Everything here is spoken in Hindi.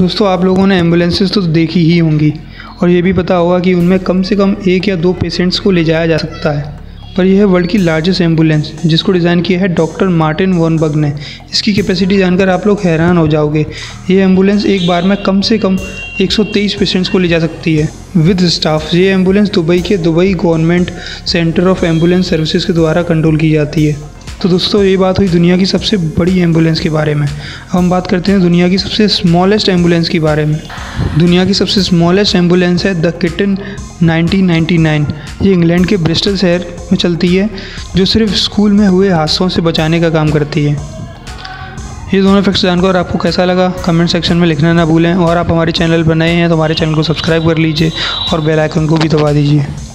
दोस्तों आप लोगों ने एम्बुलेंसेस तो देखी ही होंगी और ये भी पता होगा कि उनमें कम से कम 1 या 2 पेशेंट्स को ले जाया जा सकता है, पर यह है वर्ल्ड की लार्जेस्ट एम्बुलेंस जिसको डिज़ाइन किया है डॉक्टर मार्टिन वॉनबर्ग ने। इसकी कैपेसिटी जानकर आप लोग हैरान हो जाओगे। ये एम्बुलेंस एक बार में कम से कम 123 पेशेंट्स को ले जा सकती है विद स्टाफ। ये एम्बुलेंस दुबई के Dubai government centre of ambulance services के द्वारा कंट्रोल की जाती है। तो दोस्तों ये बात हुई दुनिया की सबसे बड़ी एम्बुलेंस के बारे में। अब हम बात करते हैं दुनिया की सबसे स्मॉलेस्ट एम्बुलेंस के बारे में। दुनिया की सबसे स्मॉलेस्ट एम्बुलेंस है द किटन 1999। ये इंग्लैंड के ब्रिस्टल शहर में चलती है जो सिर्फ स्कूल में हुए हादसों से बचाने का काम करती है। ये दोनों फैक्ट्स जानकर आपको कैसा लगा कमेंट सेक्शन में लिखना ना भूलें, और आप हमारे चैनल पर नए हैं तो हमारे चैनल को सब्सक्राइब कर लीजिए और बेल आइकन को भी दबा दीजिए।